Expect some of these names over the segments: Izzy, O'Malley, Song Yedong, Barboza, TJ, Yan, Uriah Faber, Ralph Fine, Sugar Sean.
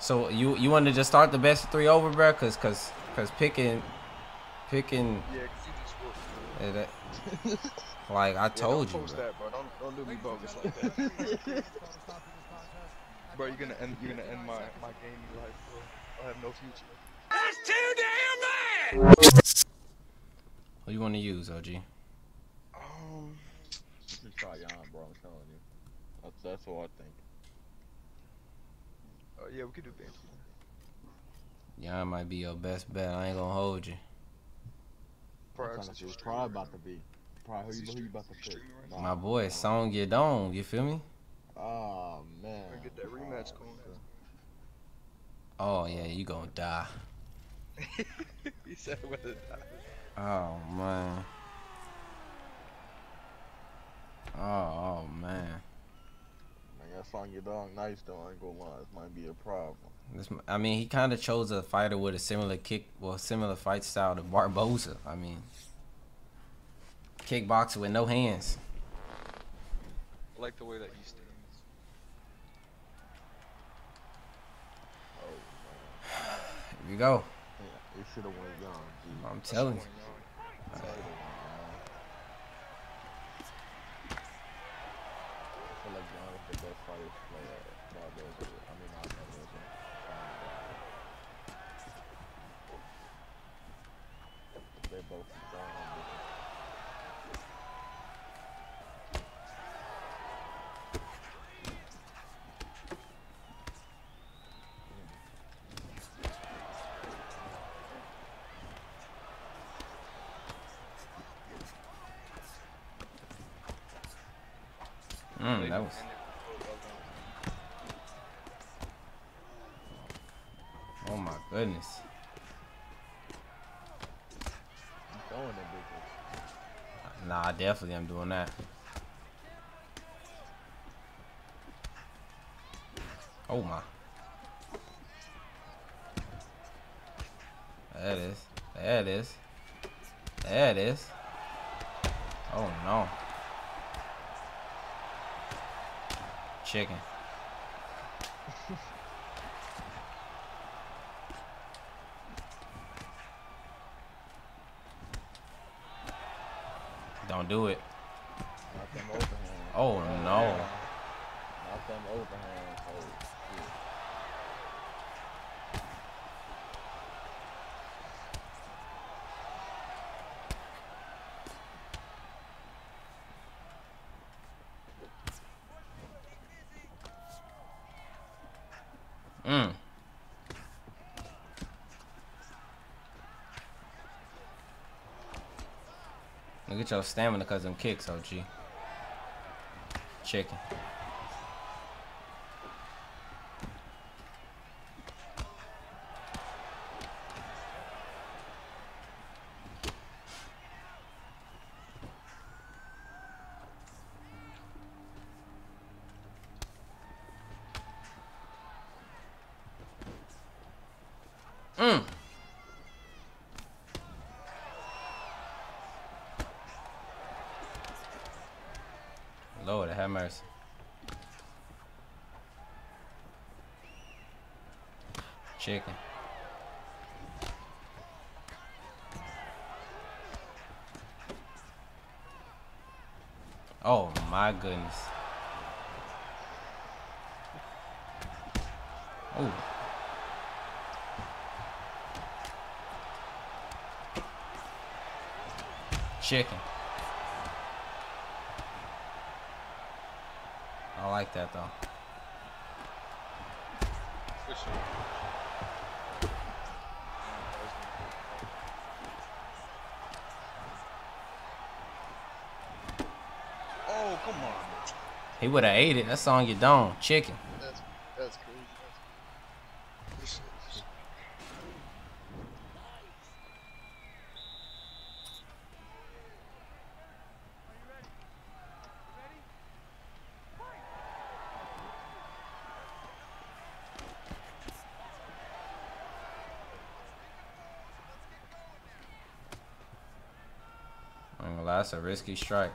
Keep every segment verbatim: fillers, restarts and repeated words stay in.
So you you want to just start the best of three over, bro? Cause cause cause picking picking. Yeah, cause you just that, like I yeah, told don't you. Bro. That, bro. Don't, don't do me bogus like that. Bro, you're gonna end you're gonna end my my gaming life, bro. I have no future. That's too damn bad. What do you want to use, O G? Um, just try Yan, bro. I'm telling you. That's that's what I think. Oh yeah, we could do Banshee. Yan might be your best bet. I ain't gonna hold you. Probably just try about to be. Probably who you, who you about to pick? Nah. My boy, Song Yedong. You feel me? Oh man. We're gonna get that rematch going. Oh yeah, you gonna die. He said I'm gonna die. Oh man. Oh, oh man. That Song Yedong nice though, I ain't gonna lie, this might be a problem. This, I mean, he kind of chose a fighter with a similar kick, well, similar fight style to Barboza. I mean, kickboxer with no hands. I like the way that he stands. Oh, here we go. Yeah, it should have went young. I'm telling you. Mm, that was. Oh my goodness. Nah, definitely I'm doing that. Oh my. There it is. There it is. There it is. Oh no. Chicken. Don't do it. Not them overhand. Oh no. Not them overhand. Oh, Mm. Look at your stamina because them kicks, O G. Chicken. Mm. Lord, have mercy. Chicken. Oh my goodness. Oh. Chicken. I like that though. Oh, come on. He would have ate it. That Song Yedong. Chicken. That's, that's crazy. That's a risky strike.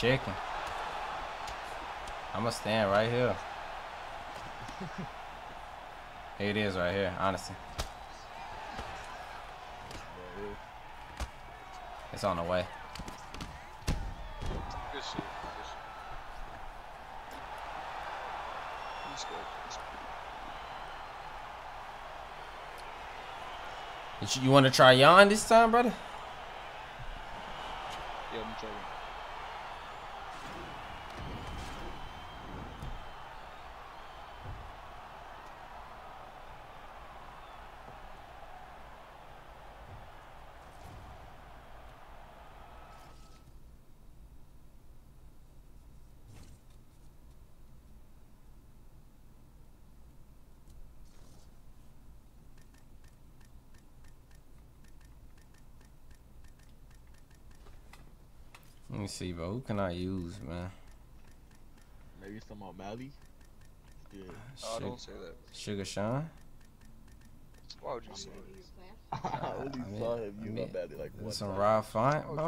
chicken. I'm gonna stand right here. It is right here, honestly. It's on the way. Good shit. Good shit. That's good. That's good. You, you want to try Yan this time, brother? Yeah, I'm trying. Let me see, bro. Who can I use, man? Maybe some O'Malley? Yeah. Oh, Sugar, don't say that. Sugar Sean? Why would you say that? I only I saw mean, him use I mean, O'Malley like one some time. Some Ralph Fine, bro.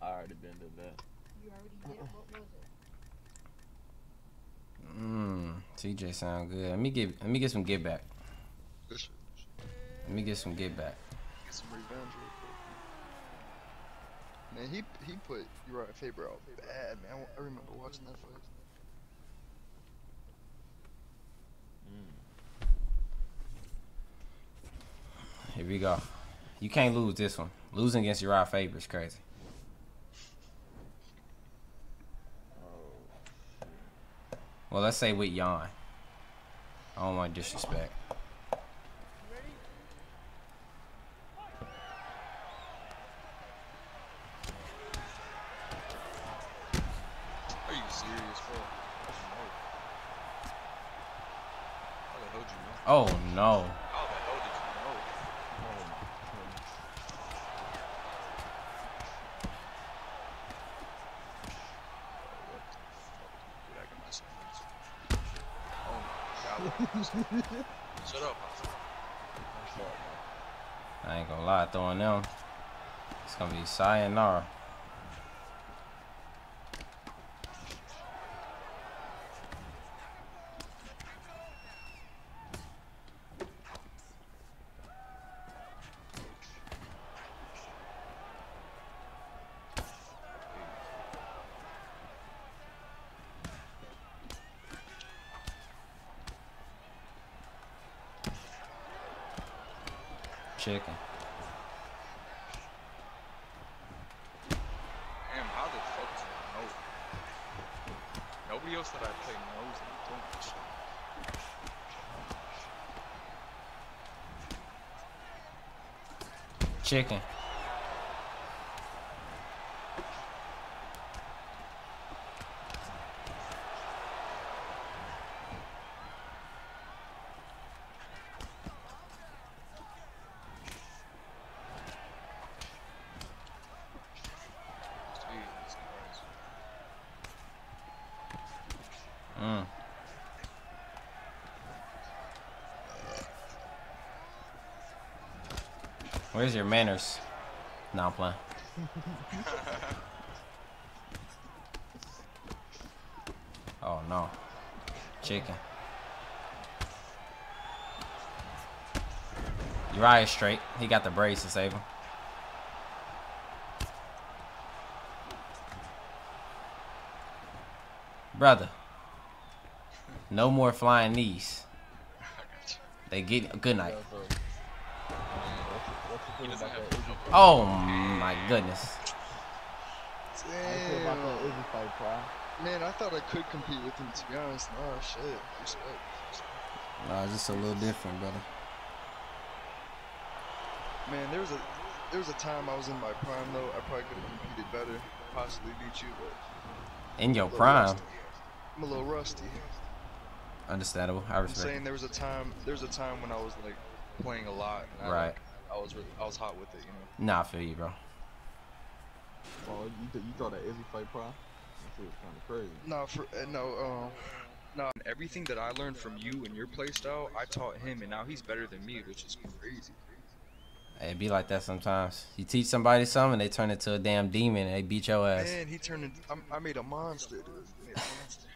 I already been to that. You already did? What was it? Mmm. T J sound good. Let me give. Let me get some get back. Let me get some get back. Get some revenge. Man, he he put Uriah Faber out bad, man. I remember watching that fight. Mm. Here we go. You can't lose this one. Losing against Uriah Faber is crazy. Oh. Well, let's say with Yan. I don't want disrespect. Oh no. Shut up. I ain't gonna lie, throwing them. It's gonna be sayonara. Chicken. Damn, how the fuck do you know? Nobody else that I play knows that don't do shit. Chicken. Mm. Where's your manners? Nah, I'm playing. Oh no. Chicken. Uriah's straight. He got the brace to save him. Brother. No more flying knees. They get good night. Oh my goodness. Damn. Man, I thought I could compete with him, to be honest. Oh shit. Respect. Nah, just a little different, brother. Man, there was a there was a time I was in my prime though. I probably could have competed better, possibly beat you, but in your prime. Rusty. I'm a little rusty. Understandable. I respect. I'm saying there was a time, there was a time when I was like playing a lot. And I, right. Like, I was really, I was hot with it, you know. Nah, I feel you, bro. Oh, you, th you thought that Izzy fight pro? That shit was kind of crazy. No, for uh, no, um, uh, no. Everything that I learned from you and your playstyle, I taught him, and now he's better than me, which is crazy. It be like that sometimes. You teach somebody something, and they turn into a damn demon, and they beat your ass. Man, he turned into, I, I made a monster, dude. I made a monster.